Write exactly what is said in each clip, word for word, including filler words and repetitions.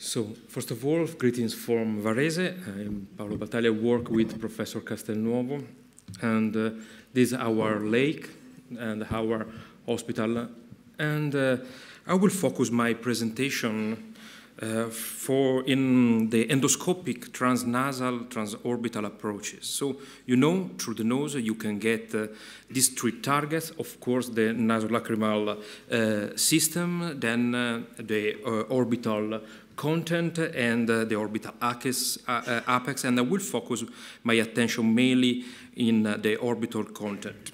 So, first of all, greetings from Varese. I'm Paolo Battaglia, work with Professor Castelnuovo, and uh, this is our lake and our hospital. And uh, I will focus my presentation uh, for in the endoscopic transnasal, transorbital approaches. So, you know, through the nose you can get uh, these three targets, of course, the nasolacrimal uh, system, then uh, the uh, orbital content and uh, the orbital apex, uh, uh, apex, and I will focus my attention mainly in uh, the orbital content.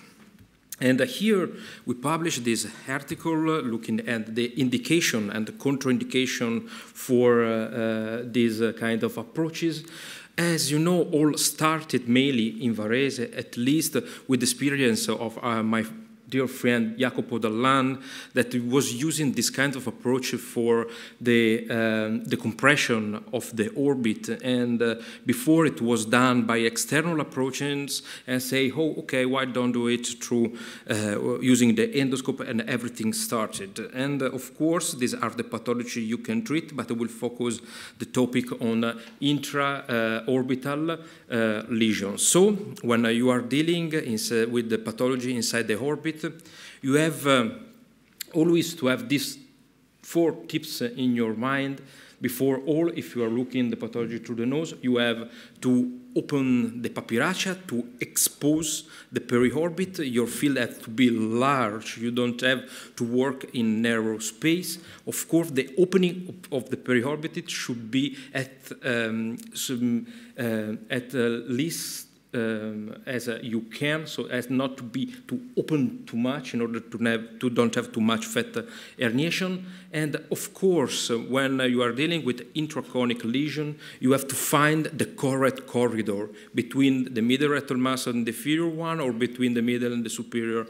And uh, here we published this article uh, looking at the indication and the contraindication for uh, uh, these uh, kind of approaches. As you know, all started mainly in Varese, at least uh, with the experience of uh, my dear friend Jacopo Dallan, that was using this kind of approach for the, um, the compression of the orbit. And uh, before it was done by external approaches and say, oh, okay, why don't do it through uh, using the endoscope, and everything started. And uh, of course, these are the pathology you can treat, but I will focus the topic on uh, intra-orbital uh, uh, lesions. So when uh, you are dealing in, uh, with the pathology inside the orbit, you have uh, always to have these four tips in your mind. Before all, if you are looking at the pathology through the nose, you have to open the papyracea, to expose the periorbit. Your field has to be large. You don't have to work in narrow space. Of course, the opening of the periorbit it should be at, um, some, uh, at least Um, as uh, you can, so as not to be too open too much in order to, have, to don't have too much fat uh, herniation. And of course, uh, when uh, you are dealing with intraconic lesion, you have to find the correct corridor between the middle rectal muscle and the inferior one, or between the middle and the superior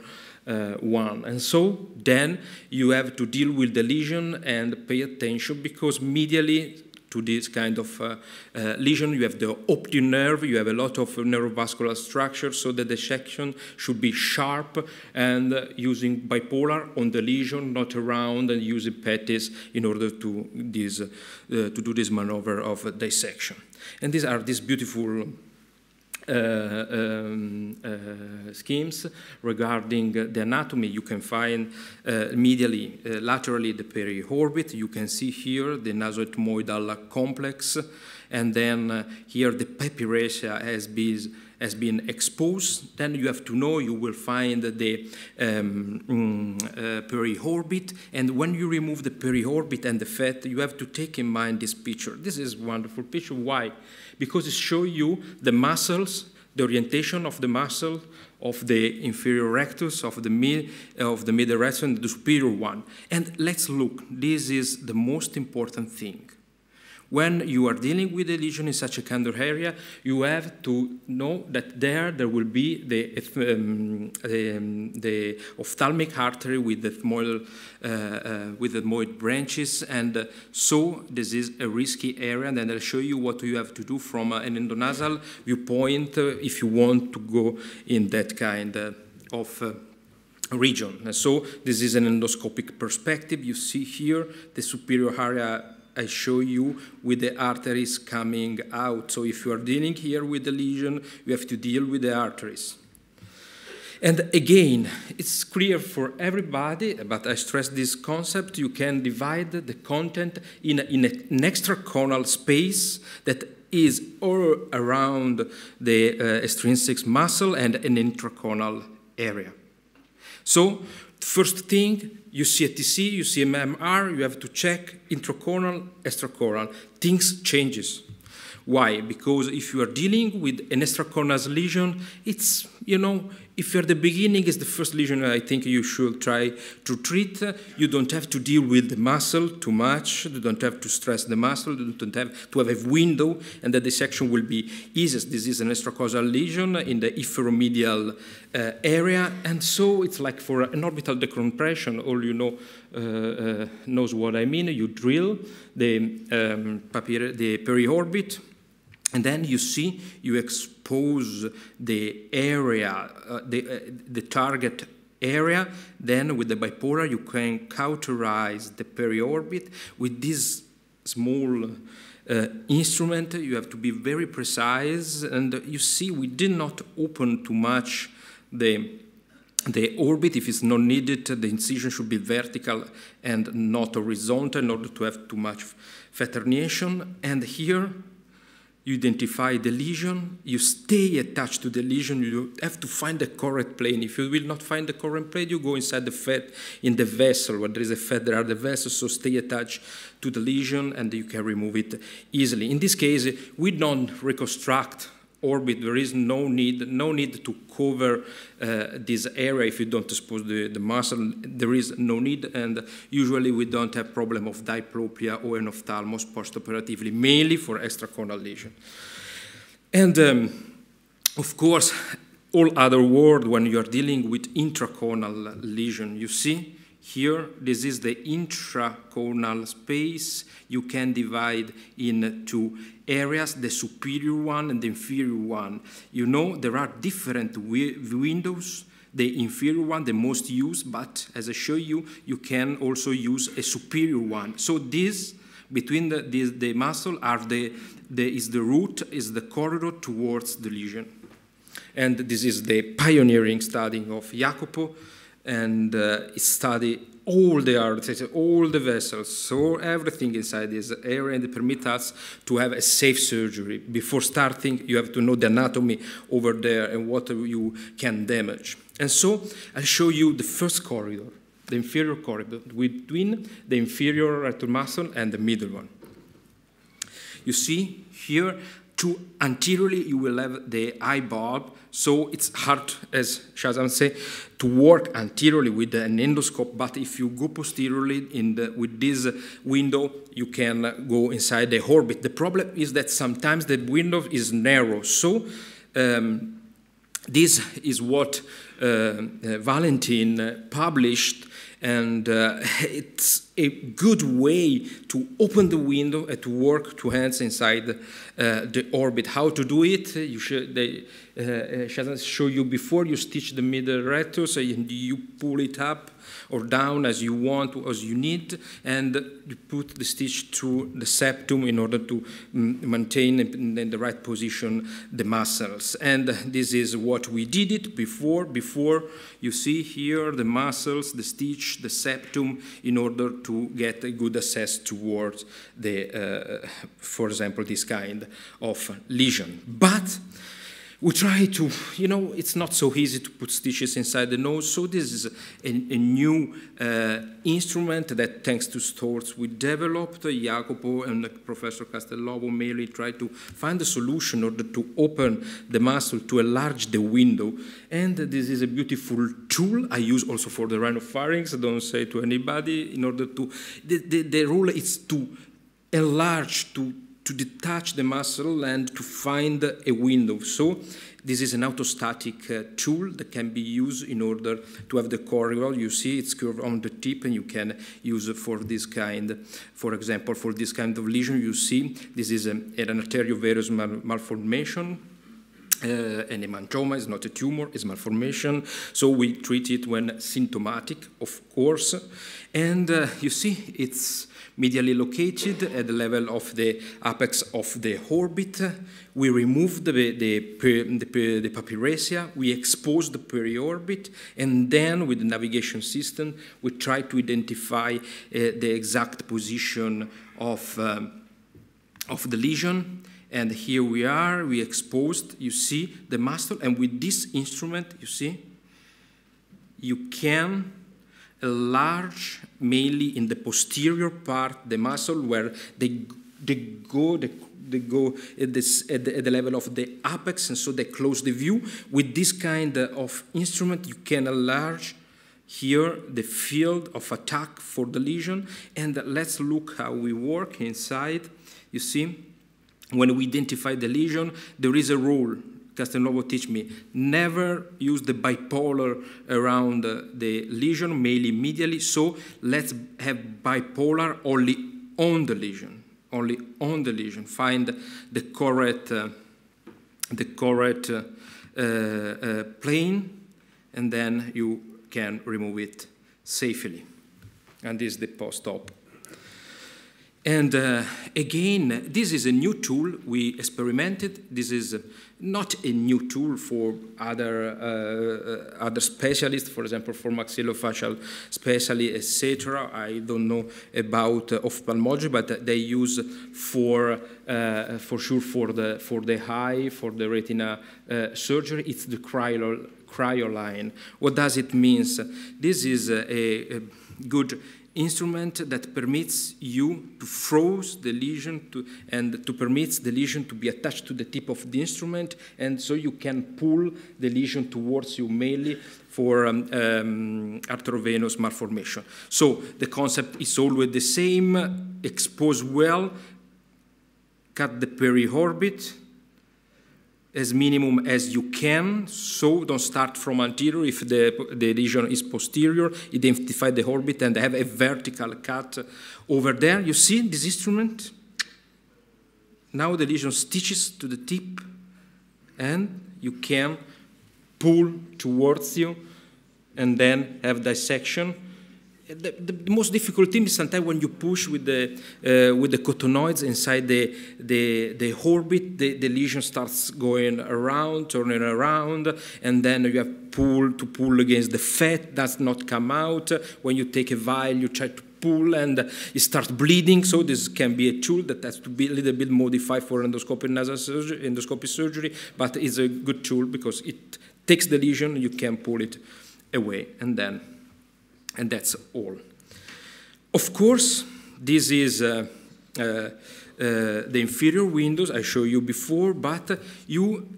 Uh, one. And so then you have to deal with the lesion and pay attention, because medially to this kind of uh, uh, lesion you have the optic nerve, you have a lot of neurovascular structure, so the dissection should be sharp and uh, using bipolar on the lesion, not around, and using patties in order to, this, uh, to do this maneuver of uh, dissection. And these are these beautiful Uh, um, uh, schemes regarding uh, the anatomy. You can find uh, medially, uh, laterally the periorbit. You can see here the nasoethmoidal complex, and then uh, here the papyracea has been, has been exposed. Then you have to know you will find the um, um, uh, periorbit, and when you remove the periorbit and the fat, you have to take in mind this picture. This is a wonderful picture. Why? Because it shows you the muscles, the orientation of the muscle of the inferior rectus, of the, mid, of the middle rectus, and the superior one. And let's look. This is the most important thing. When you are dealing with a lesion in such a kind of area, you have to know that there there will be the, um, the, um, the ophthalmic artery with the ethmoidal, uh, uh, with the ethmoid branches, and uh, so this is a risky area. And then I'll show you what you have to do from uh, an endonasal viewpoint uh, if you want to go in that kind uh, of uh, region. And so this is an endoscopic perspective. You see here the superior area I show you with the arteries coming out. So if you are dealing here with the lesion, you have to deal with the arteries. And again, it's clear for everybody, but I stress this concept, you can divide the content in, a, in an extraconal space that is all around the uh, extrinsic muscle and an intraconal area. So, first thing, you see a T C, you see a M M R, you have to check intraconal, extraconal. Things changes. Why? Because if you are dealing with an extraconal lesion, it's, you know, if you're at the beginning, it's the first lesion I think you should try to treat. You don't have to deal with the muscle too much. You don't have to stress the muscle. You don't have to have a window, and the dissection will be easiest. This is an extracaudal lesion in the epheromedial uh, area, and so it's like for an orbital decompression. All you know uh, uh, knows what I mean. You drill the, um, papyr the periorbit, and then you see you expose the area, uh, the, uh, the target area. Then with the bipolar, you can cauterize the periorbit with this small uh, instrument. You have to be very precise, and you see we did not open too much the the orbit. If it's not needed, the incision should be vertical and not horizontal in order to have too much fraternization. And here, you identify the lesion, you stay attached to the lesion, you have to find the correct plane. If you will not find the correct plane, you go inside the fat, in the vessel, where there is a fat, there are the vessels, so stay attached to the lesion and you can remove it easily. In this case, we don't reconstruct orbit, there is no need, no need to cover uh, this area if you don't expose the, the muscle, there is no need, and usually we don't have problem of diplopia or enophthalmos postoperatively, mainly for extraconal lesion. And um, of course, all other world when you are dealing with intraconal lesion, you see here, this is the intraconal space. You can divide in two areas, the superior one and the inferior one. You know, there are different wi windows. The inferior one, the most used, but as I show you, you can also use a superior one. So this, between the, this, the muscle, are the, the, is the route, is the corridor towards the lesion. And this is the pioneering study of Jacopo. And uh, study all the arteries, all the vessels, so everything inside this area, and it permits us to have a safe surgery. Before starting, you have to know the anatomy over there and what you can damage. And so I'll show you the first corridor, the inferior corridor, between the inferior arterial muscle and the middle one. You see here, to anteriorly, you will have the eye bulb, so it's hard, as Shazam said, to work anteriorly with an endoscope, but if you go posteriorly in the, with this window, you can go inside the orbit. The problem is that sometimes the window is narrow, so um, this is what uh, uh, Valentin published, and uh, it's a good way to open the window and to work two hands inside uh, the orbit. How to do it? You should, they, uh, Shazam showed you before, you stitch the middle rectus and you pull it up or down as you want, as you need, and you put the stitch through the septum in order to maintain in the right position the muscles. And this is what we did it before. Before, you see here the muscles, the stitch, the septum, in order to get a good access towards the, uh, for example, this kind of lesion. But we try to, you know, it's not so easy to put stitches inside the nose, so this is a, a new uh, instrument that, thanks to Storz, we developed. Jacopo and Professor Castelnuovo mainly tried to find a solution in order to open the muscle, to enlarge the window, and this is a beautiful tool I use also for the rhinopharynx, don't say to anybody, in order to, the, the, the rule is to enlarge, to to detach the muscle and to find a window. So this is an autostatic uh, tool that can be used in order to have the corridor. You see it's curved on the tip, and you can use it for this kind, for example, for this kind of lesion. You see this is a, an arteriovenous mal malformation. Uh, an hemangioma is not a tumor, it's malformation. So we treat it when symptomatic, of course. And uh, you see it's medially located at the level of the apex of the orbit. We remove the, the, the, the papyracea, we expose the periorbit, and then with the navigation system, we try to identify uh, the exact position of, um, of the lesion. And here we are, we exposed, you see, the muscle, and with this instrument, you see, you can enlarge, mainly in the posterior part, the muscle where they, they go, they, they go at, this, at, the, at the level of the apex, and so they close the view. With this kind of instrument, you can enlarge here the field of attack for the lesion, and let's look how we work inside, you see. When we identify the lesion, there is a rule, Castelnuovo teach me, never use the bipolar around uh, the lesion, mainly medially, so let's have bipolar only on the lesion, only on the lesion, find the correct, uh, the correct uh, uh, plane, and then you can remove it safely. And this is the post-op. And uh, again, this is a new tool we experimented. This is not a new tool for other, uh, other specialists, for example, for maxillofacial specialists, et cetera. I don't know about uh, ophthalmology, but they use for, uh, for sure for the, for the eye, for the retina uh, surgery. It's the cryo, cryoline. What does it mean? This is a, a good instrument that permits you to freeze the lesion to, and to permits the lesion to be attached to the tip of the instrument, and so you can pull the lesion towards you mainly for um, um, arteriovenous malformation. So the concept is always the same: expose well, cut the periorbit as minimum as you can, so don't start from anterior if the, the lesion is posterior, identify the orbit and have a vertical cut over there. You see this instrument? Now the lesion stitches to the tip and you can pull towards you and then have dissection. The, the, the most difficult thing is sometimes when you push with the uh, with the cotonoids inside the the, the orbit, the, the lesion starts going around, turning around, and then you have pull to pull against the fat, does not come out. When you take a vial, you try to pull and it starts bleeding. So this can be a tool that has to be a little bit modified for endoscopic nasal surgery, endoscopic surgery, but it's a good tool because it takes the lesion, you can pull it away, and then. And that's all. Of course, this is uh, uh, uh, the inferior windows I showed you before, but you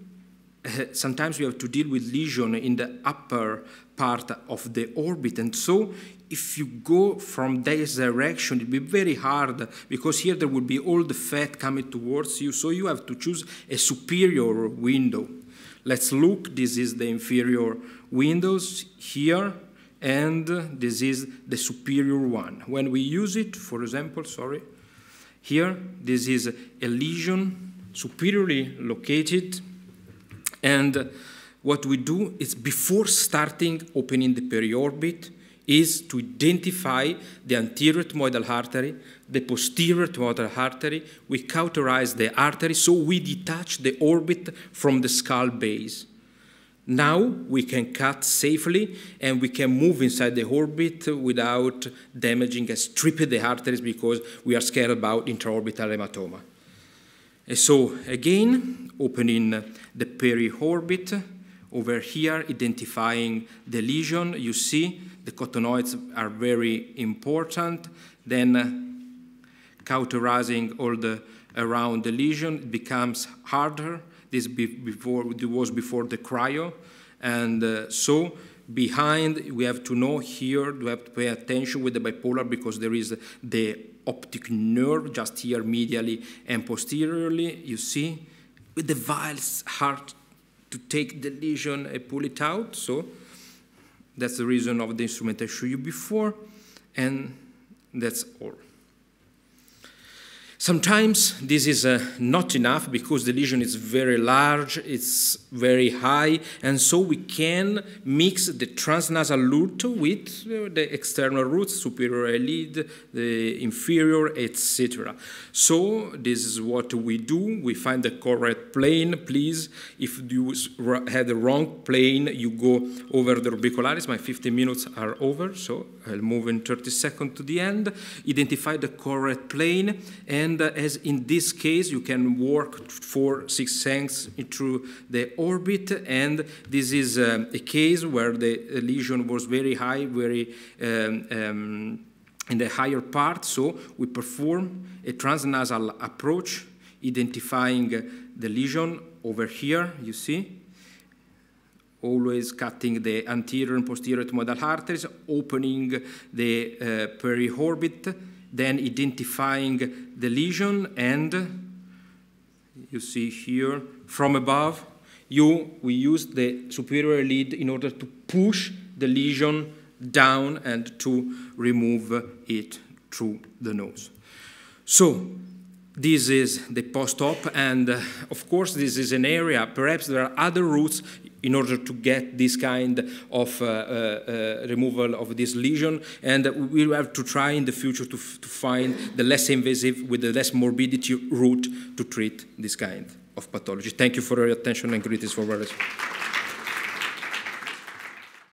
uh, sometimes you have to deal with lesion in the upper part of the orbit, and so if you go from this direction, it will be very hard because here there will be all the fat coming towards you, so you have to choose a superior window. Let's look, this is the inferior windows here, and this is the superior one. When we use it, for example, sorry, here, this is a lesion superiorly located, and what we do is before starting opening the periorbit is to identify the anterior ethmoidal artery, the posterior ethmoidal artery, we cauterize the artery, so we detach the orbit from the skull base. Now we can cut safely and we can move inside the orbit without damaging and stripping the arteries because we are scared about intraorbital hematoma. And so again, opening the periorbit over here, identifying the lesion. You see the cotonoids are very important. Then cauterizing all the around the lesion becomes harder. This before, was before the cryo, and uh, so behind we have to know here, we have to pay attention with the bipolar because there is the optic nerve just here medially and posteriorly, you see, with the vials hard to take the lesion and pull it out, so that's the reason of the instrument I showed you before, and that's all. Sometimes this is uh, not enough because the lesion is very large, it's very high, and so we can mix the transnasal route with the external roots, superior eyelid, the inferior, et cetera. So this is what we do. We find the correct plane, please. If you had the wrong plane, you go over the orbicularis. My fifteen minutes are over, so I'll move in thirty seconds to the end. Identify the correct plane, and And as in this case, you can work for six lengths through the orbit, and this is um, a case where the lesion was very high, very um, um, in the higher part, so we perform a transnasal approach, identifying the lesion over here, you see, always cutting the anterior and posterior ethmoidal arteries, opening the uh, periorbit, then identifying the lesion, and you see here, from above, you, we use the superior lid in order to push the lesion down and to remove it through the nose. So, this is the post-op, and uh, of course this is an area, perhaps there are other routes in order to get this kind of uh, uh, uh, removal of this lesion. And we will have to try in the future to, f to find the less invasive, with the less morbidity route to treat this kind of pathology. Thank you for your attention and greetings for Varese.